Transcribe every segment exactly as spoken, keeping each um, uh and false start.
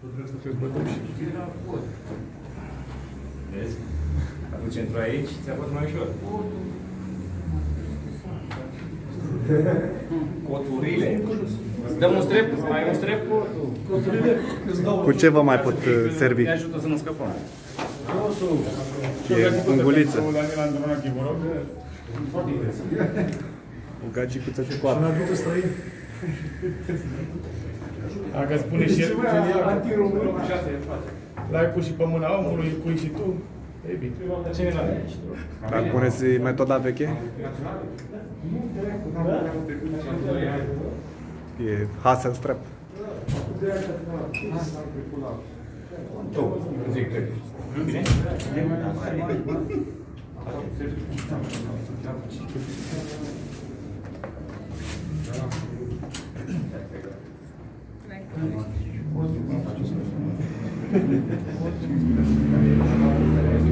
Vreau să te bătăm și la pod. Vezi? Aduce într-o aici, ți-a fost mai ușor. Coturile. Îți dăm un strep? Mai un strep? Coturile. Cu ce vă mai pot servi? Te ajută să nu scăpăm. E unguliță. O gagicuță cu coapă. Dacă spune și el, l-ai pus și pe mâna omului, cui și tu, e bine. Dar puneți metoda veche? E Hasselstrap. Tu, zic, trebuie. Bine?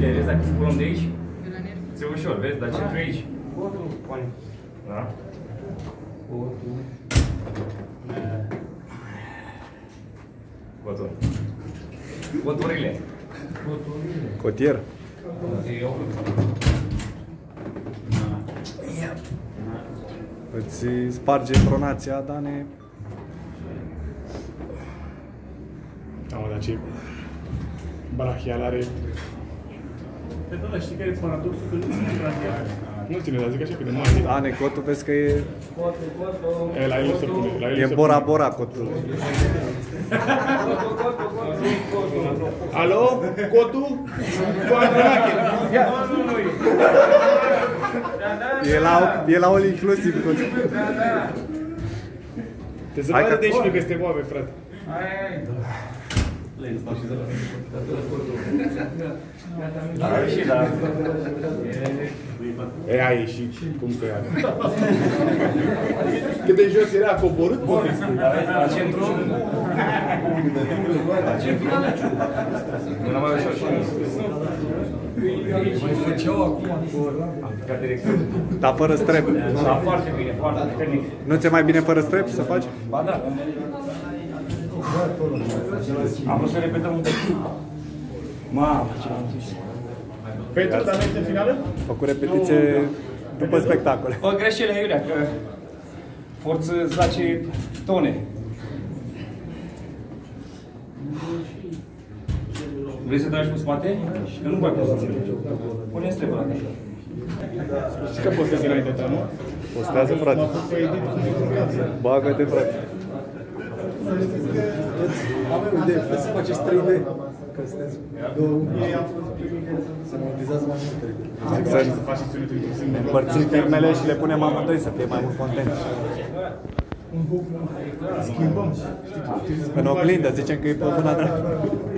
Vezi dacă spulăm de aici? Ți-e ușor, vezi? Dar ce tu aici? Da? Cotul. Coturile. Cotier? Îți sparge pronația, Dane. Da, mă, dar ce brachial are... Păi da, dar știi care e paradoxul? Că nu ține brachial. Nu ține, dar zic așa că de mare. Dane, cotul vezi că e... Cotul, cotul... E, la el se pune. E Bora Bora cotul. Cotul, cotul, cotul. Alo? Cotul? Cotul brachial. Nu, nu, nu. E la, e la all inclusiv. Da, da. Te să vadă de aici că este boabe, frate. Hai, hai. Le-ai spus și zălă. Da, da. Și da. E, a ieșit. Cum că ea? Cât de jos era, a coborât? La centru? La centru? Nu mai ușor și mai făceau acum ca director. Dar fără strep. Da, foarte bine, foarte tehnic. Nu ți-e mai bine fără strep să faci? Ba da. Am vrut să repetăm un pic. Mamă, ce am zis. Pe tratamente finale? Făcut repetiție după spectacole. Bă, greșele iurea, că forță zace tone. Vrei să tragi cu spate? Că nu mai poți să înțelegi. Pune-mi strebă. Știi că postezi înainte ta, nu? Postează, frate. Bagă-te, frate. Avem o idee, vreți să faceți trei D. Că sunteți două unii, să monetizați mai mult. Exact. Împărțim firmele și le punem amândoi să fie mai mult content. Schimbăm. În oglindă, zicem că e pe bună dreaptă.